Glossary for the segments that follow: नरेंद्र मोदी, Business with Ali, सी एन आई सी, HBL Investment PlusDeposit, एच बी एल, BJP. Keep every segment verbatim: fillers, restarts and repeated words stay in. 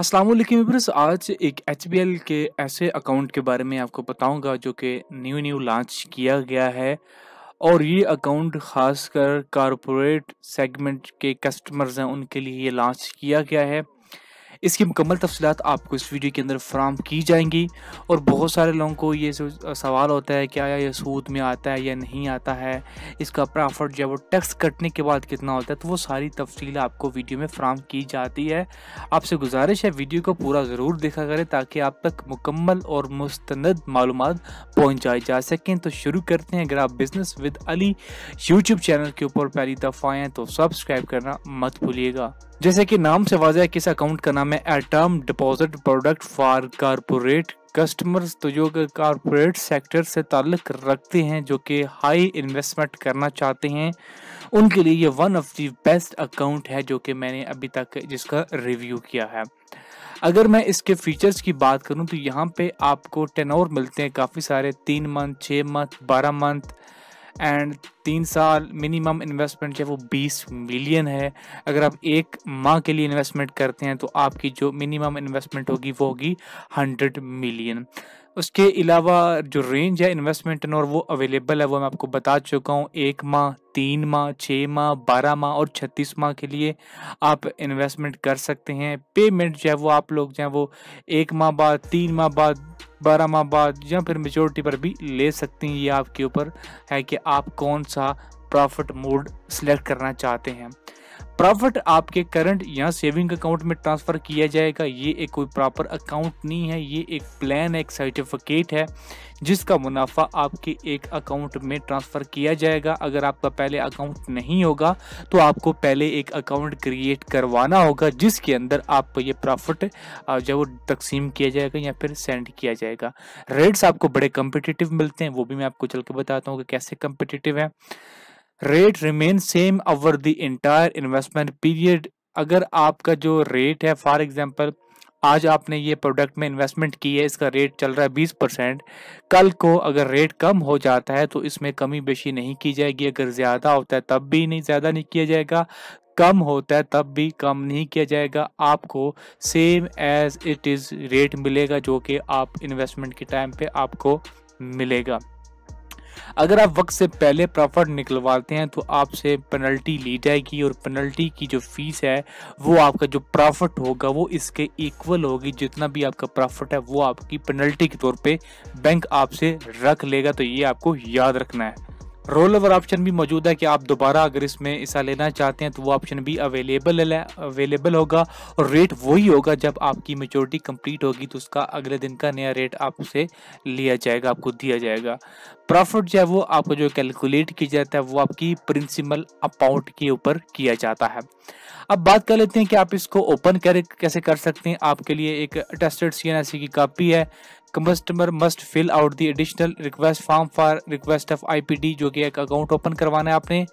अस्सलाम वालेकुम व्यूअर्स, आज एक एच बी एल के ऐसे अकाउंट के बारे में आपको बताऊंगा जो कि न्यू न्यू लॉन्च किया गया है। और ये अकाउंट खासकर कॉरपोरेट सेगमेंट के कस्टमर्स हैं, उनके लिए ये लॉन्च किया गया है। इसकी मुकम्मल तफसीलात आपको इस वीडियो के अंदर फराहम की जाएंगी। और बहुत सारे लोगों को ये सवाल होता है कि आया ये सूद में आता है या नहीं आता है, इसका प्रॉफिट जो है वो टैक्स कटने के बाद कितना होता है, तो वो सारी तफसील आपको वीडियो में फराहम की जाती है। आपसे गुजारिश है वीडियो को पूरा ज़रूर देखा करें ताकि आप तक मुकम्मल और मुस्तनद मालूमात पहुँचाई जा सकें। तो शुरू करते हैं। अगर आप business with Ali YouTube channel के ऊपर पहली दफ़ा आएँ तो सब्सक्राइब करना मत भूलिएगा। जैसे कि नाम से वाज़ह है कि इस अकाउंट का नाम है atom deposit product for corporate customers, तो जो कि कॉरपोरेट सेक्टर से ताल्लुक़ रखते हैं, जो कि हाई इन्वेस्टमेंट करना चाहते हैं, उनके लिए ये one of the best account है जो कि मैंने अभी तक जिसका रिव्यू किया है। अगर मैं इसके फीचर्स की बात करूं तो यहाँ पे आपको टेनोर मिलते हैं काफ़ी सारे, तीन मंथ, छः मंथ, बारह मंथ एंड तीन साल। मिनिमम इन्वेस्टमेंट जो है वो बीस मिलियन है। अगर आप एक माह के लिए इन्वेस्टमेंट करते हैं तो आपकी जो मिनिमम इन्वेस्टमेंट होगी वो होगी हंड्रेड मिलियन। उसके अलावा जो रेंज है इन्वेस्टमेंट और वो अवेलेबल है, वो मैं आपको बता चुका हूँ। एक माह, तीन माह, छः माह, बारह माह और छत्तीस माह के लिए आप इन्वेस्टमेंट कर सकते हैं। पेमेंट जो है वो आप लोग जो है वो एक माह बाद, तीन माह बाद, बारह माह बाद या फिर मेच्योरिटी पर भी ले सकते हैं। ये आपके ऊपर है कि आप कौन सा प्रॉफिट मोड सिलेक्ट करना चाहते हैं। प्रॉफिट आपके करंट या सेविंग अकाउंट में ट्रांसफ़र किया जाएगा। ये एक कोई प्रॉपर अकाउंट नहीं है, ये एक प्लान, एक सर्टिफिकेट है जिसका मुनाफा आपके एक अकाउंट में ट्रांसफ़र किया जाएगा। अगर आपका पहले अकाउंट नहीं होगा तो आपको पहले एक अकाउंट क्रिएट करवाना होगा जिसके अंदर आपको ये प्रॉफिट जो वो तकसीम किया जाएगा या फिर सेंड किया जाएगा। रेट्स आपको बड़े कम्पिटिटिव मिलते हैं, वो भी मैं आपको चल के बताता हूँ कि कैसे कम्पिटिटिव है। Rate remain same over the entire investment period. अगर आपका जो रेट है, फॉर एग्जांपल आज आपने ये प्रोडक्ट में इन्वेस्टमेंट की है, इसका रेट चल रहा है बीस परसेंट, कल को अगर रेट कम हो जाता है तो इसमें कमी बेशी नहीं की जाएगी। अगर ज़्यादा होता है तब भी नहीं ज़्यादा नहीं किया जाएगा, कम होता है तब भी कम नहीं किया जाएगा। आपको same as it is rate मिलेगा जो कि आप इन्वेस्टमेंट के टाइम पे आपको मिलेगा। अगर आप वक्त से पहले प्रॉफिट निकलवाते हैं तो आपसे पेनल्टी ली जाएगी और पेनल्टी की जो फीस है वो आपका जो प्रॉफिट होगा वो इसके इक्वल होगी। जितना भी आपका प्रॉफिट है वो आपकी पेनल्टी के तौर पे बैंक आपसे रख लेगा, तो ये आपको याद रखना है। रोल ओवर ऑप्शन भी मौजूद है कि आप दोबारा अगर इसमें हिस्सा लेना चाहते हैं तो वो ऑप्शन भी अवेलेबल है, अवेलेबल होगा। और रेट वही होगा, जब आपकी मैच्योरिटी कंप्लीट होगी तो उसका अगले दिन का नया रेट आपसे लिया जाएगा, आपको दिया जाएगा। प्रॉफिट जो है वो आपको जो कैलकुलेट किया जाता है वो आपकी प्रिंसिपल अमाउंट के ऊपर किया जाता है। अब बात कर लेते हैं कि आप इसको ओपन कर कैसे कर सकते हैं। आपके लिए एक अटेस्टेड सी एन आई सी की कापी है। Customer must fill out the additional request form for request of I P D, जो कि एक अकाउंट ओपन करवाना है आपने।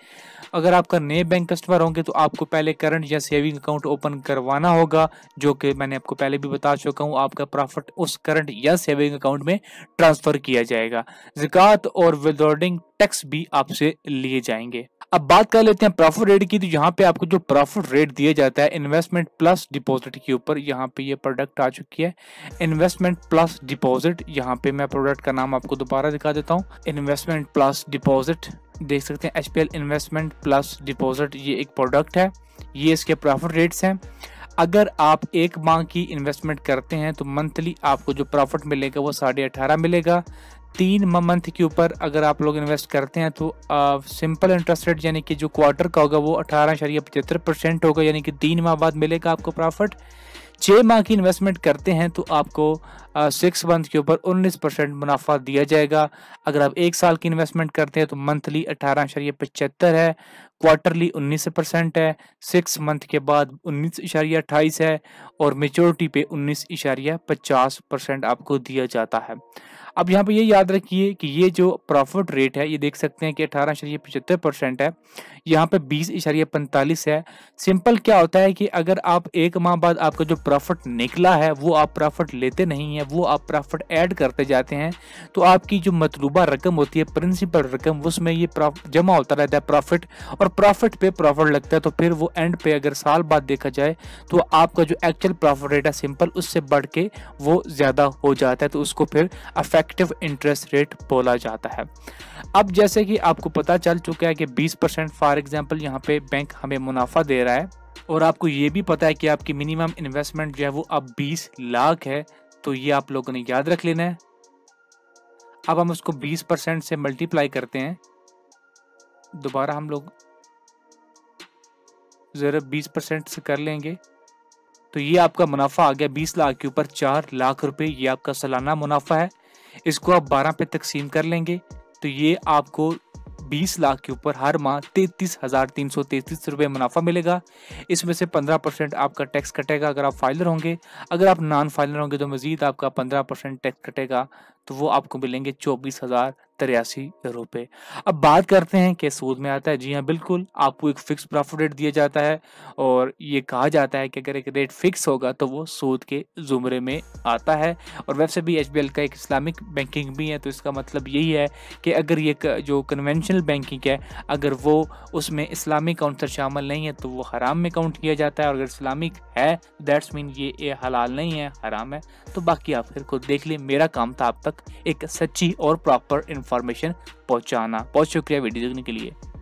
अगर आपका नए बैंक कस्टमर होंगे तो आपको पहले करंट या सेविंग अकाउंट ओपन करवाना होगा, जो कि मैंने आपको पहले भी बता चुका हूँ। आपका प्रॉफिट उस करंट या सेविंग अकाउंट में ट्रांसफ़र किया जाएगा। ज़कात और विदड्रॉलिंग टैक्स भी आपसे लिए जाएंगे। अब बात कर लेते हैं प्रॉफिट रेट की, तो यहाँ पे आपको जो प्रॉफिट रेट दिया जाता है इन्वेस्टमेंट प्लस डिपॉजिट के ऊपर, यहाँ पे ये यह प्रोडक्ट आ चुकी है इन्वेस्टमेंट प्लस डिपॉजिट। यहाँ पे मैं प्रोडक्ट का नाम आपको दोबारा दिखा देता हूँ, इन्वेस्टमेंट प्लस डिपॉजिट, देख सकते हैं H P L investment plus deposit. ये एक प्रोडक्ट है, ये इसके प्रॉफिट रेट्स हैं। अगर आप एक माह की इन्वेस्टमेंट करते हैं तो मंथली आपको जो प्रॉफिट मिलेगा वो साढ़े अठारह मिलेगा। तीन मंथ के ऊपर अगर आप लोग इन्वेस्ट करते हैं तो सिंपल इंटरेस्ट रेट यानी कि जो क्वार्टर का होगा वो अठारह अशारिया पचहत्तर परसेंट होगा, यानी कि तीन माह बाद मिलेगा आपको प्रॉफिट। छः माह की इन्वेस्टमेंट करते हैं तो आपको सिक्स मंथ के ऊपर उन्नीस परसेंट मुनाफा दिया जाएगा। अगर आप एक साल की इन्वेस्टमेंट करते हैं तो मंथली अठारह अशारिया पचहत्तर है, क्वार्टरली उन्नीस परसेंट है, सिक्स मंथ के बाद उन्नीस इशारिया अट्ठाईस है और मेच्योरिटी पे उन्नीस इशारिया पचास परसेंट आपको दिया जाता है। अब यहाँ पे ये याद रखिए कि ये जो प्रॉफिट रेट है ये देख सकते हैं कि अठारह इशारिया पचहत्तर परसेंट है, यहाँ पे बीस इशारिया पैंतालीस है। सिंपल क्या होता है कि अगर आप एक माह बाद आपका जो प्रॉफिट निकला है वो आप प्रॉफिट लेते नहीं है, वो आप प्रॉफिट ऐड करते जाते हैं, तो आपकी जो मतलूबा रकम होती है प्रिंसिपल रकम उसमें ये जमा होता रहता है प्रॉफिट, और प्रॉफिट पे प्रॉफिट लगता है। तो फिर वो एंड पे अगर साल बाद देखा जाए तो आपका जो एक्चुअल प्रॉफिट रेट है सिंपल उससे बढ़ के वो ज़्यादा हो जाता है, तो उसको फिर अफेक्टिव इंटरेस्ट रेट बोला जाता है। अब जैसे कि आपको पता चल चुका है कि बीस परसेंट फॉर एग्जांपल यहाँ पे बैंक हमें मुनाफा दे रहा है, और आपको ये भी पता है कि आपकी मिनिमम इन्वेस्टमेंट जो है वो अब बीस लाख है, तो ये आप लोगों ने याद रख लेना है। अब हम उसको बीस परसेंट से मल्टीप्लाई करते हैं, दोबारा हम लोग ज़रा बीस परसेंट से कर लेंगे, तो ये आपका मुनाफा आ गया बीस लाख के ऊपर चार लाख रुपए, ये आपका सालाना मुनाफा है। इसको आप बारह पे तकसीम कर लेंगे तो ये आपको बीस लाख के ऊपर हर माह तैंतीस हज़ार तीन सौ तैंतीस रुपये मुनाफा मिलेगा। इसमें से पंद्रह परसेंट आपका टैक्स कटेगा अगर आप फाइलर होंगे, अगर आप नॉन फाइलर होंगे तो मज़ीद आपका पंद्रह परसेंट टैक्स कटेगा, तो वो आपको मिलेंगे चौबीस हज़ार तिरासी रुपये। अब बात करते हैं कि सूद में आता है, जी हाँ बिल्कुल, आपको एक फ़िक्स प्रॉफिट रेट दिया जाता है, और ये कहा जाता है कि अगर एक रेट फिक्स होगा तो वो सूद के जुमरे में आता है। और वैसे भी एच बी एल का एक इस्लामिक बैंकिंग भी है, तो इसका मतलब यही है कि अगर ये जो कन्वेंशनल बैंकिंग है अगर वो उसमें इस्लामिक काउंटर शामिल नहीं है तो वो हराम में काउंट किया जाता है, और अगर इस्लामिक है दैट्स मीन ये हलाल नहीं है, हराम है। तो बाकी आप फिर खुद देख लें, मेरा काम था आप तक एक सच्ची और प्रॉपर इंफॉर्मेशन पहुंचाना। बहुत शुक्रिया वीडियो देखने के लिए।